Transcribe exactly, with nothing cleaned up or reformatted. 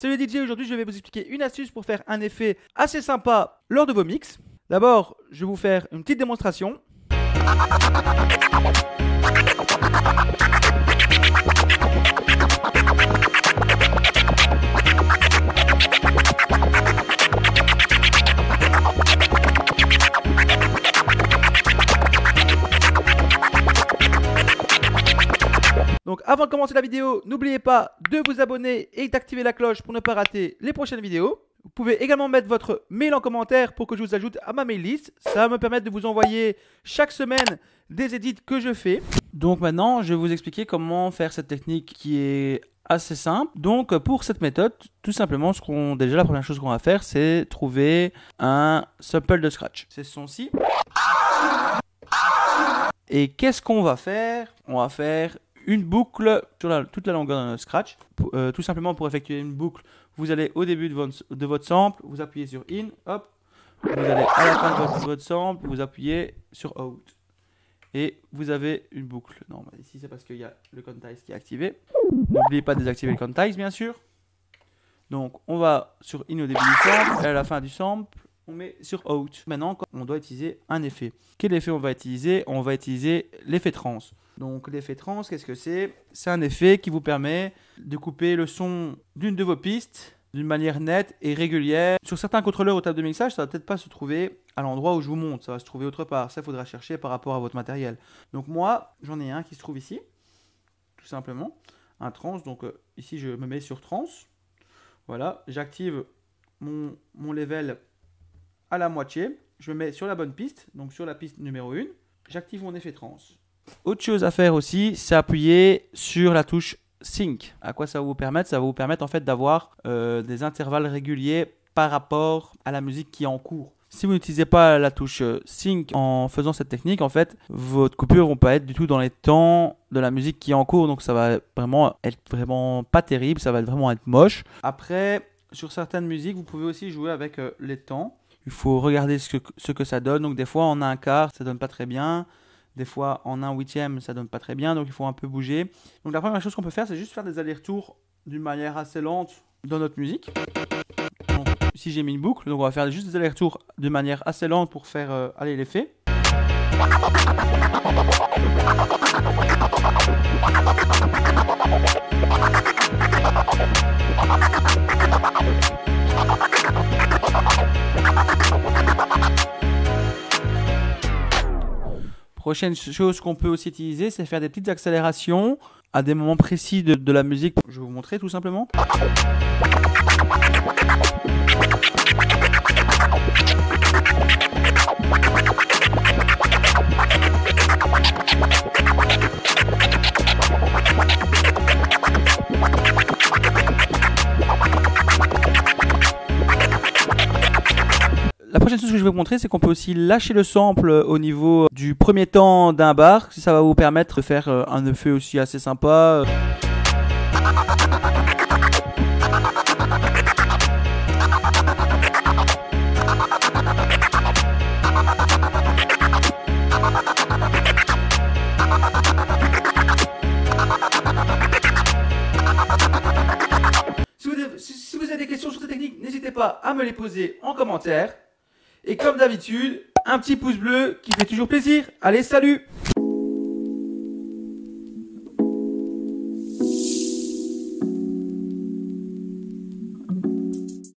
Salut les D J, aujourd'hui je vais vous expliquer une astuce pour faire un effet assez sympa lors de vos mix. D'abord, je vais vous faire une petite démonstration. Donc avant de commencer la vidéo, n'oubliez pas de vous abonner et d'activer la cloche pour ne pas rater les prochaines vidéos. Vous pouvez également mettre votre mail en commentaire pour que je vous ajoute à ma mail list. Ça va me permettre de vous envoyer chaque semaine des edits que je fais. Donc maintenant, je vais vous expliquer comment faire cette technique qui est assez simple. Donc pour cette méthode, tout simplement, ce qu'on déjà la première chose qu'on va faire, c'est trouver un sample de scratch. C'est ce son-ci. Et qu'est-ce qu'on va faire? On va faire une boucle sur la, toute la longueur de scratch. Pour, euh, tout simplement pour effectuer une boucle, vous allez au début de votre, de votre sample, vous appuyez sur in, hop, vous allez à la fin de votre, votre sample, vous appuyez sur out. Et vous avez une boucle. Non, bah ici c'est parce qu'il y a le quantize qui est activé. N'oubliez pas de désactiver le quantize bien sûr. Donc on va sur in au début du sample, et à la fin du sample, on met sur out. Maintenant, on doit utiliser un effet. Quel effet on va utiliser? On va utiliser l'effet trans. Donc l'effet trans, qu'est-ce que c'est? C'est un effet qui vous permet de couper le son d'une de vos pistes d'une manière nette et régulière. Sur certains contrôleurs aux tables de mixage, ça ne va peut-être pas se trouver à l'endroit où je vous montre, ça va se trouver autre part. Ça, il faudra chercher par rapport à votre matériel. Donc moi, j'en ai un qui se trouve ici, tout simplement, un trans. Donc euh, ici, je me mets sur trans. Voilà, j'active mon, mon level à la moitié. Je me mets sur la bonne piste, donc sur la piste numéro un. J'active mon effet trans. Autre chose à faire aussi, c'est appuyer sur la touche sync. À quoi ça va vous permettre? Ça va vous permettre en fait d'avoir euh, des intervalles réguliers par rapport à la musique qui est en cours. Si vous n'utilisez pas la touche sync en faisant cette technique, en fait, votre coupure ne vont pas être du tout dans les temps de la musique qui est en cours. Donc ça va vraiment être vraiment pas terrible, ça va vraiment être moche. Après, sur certaines musiques, vous pouvez aussi jouer avec euh, les temps. Il faut regarder ce que, ce que ça donne. Donc des fois, en un quart, ça donne pas très bien. Des fois, en un huitième, ça donne pas très bien, donc il faut un peu bouger. Donc la première chose qu'on peut faire, c'est juste faire des allers-retours d'une manière assez lente dans notre musique. Donc, ici, j'ai mis une boucle, donc on va faire juste des allers-retours de manière assez lente pour faire euh, aller l'effet. Prochaine chose qu'on peut aussi utiliser, c'est faire des petites accélérations à des moments précis de, de la musique. Je vais vous montrer tout simplement. La prochaine chose que je vais vous montrer, c'est qu'on peut aussi lâcher le sample au niveau du premier temps d'un bar. Ça va vous permettre de faire un effet aussi assez sympa. Si vous avez, si vous avez des questions sur cette technique, n'hésitez pas à me les poser en commentaire. Et comme d'habitude, un petit pouce bleu qui fait toujours plaisir. Allez, salut!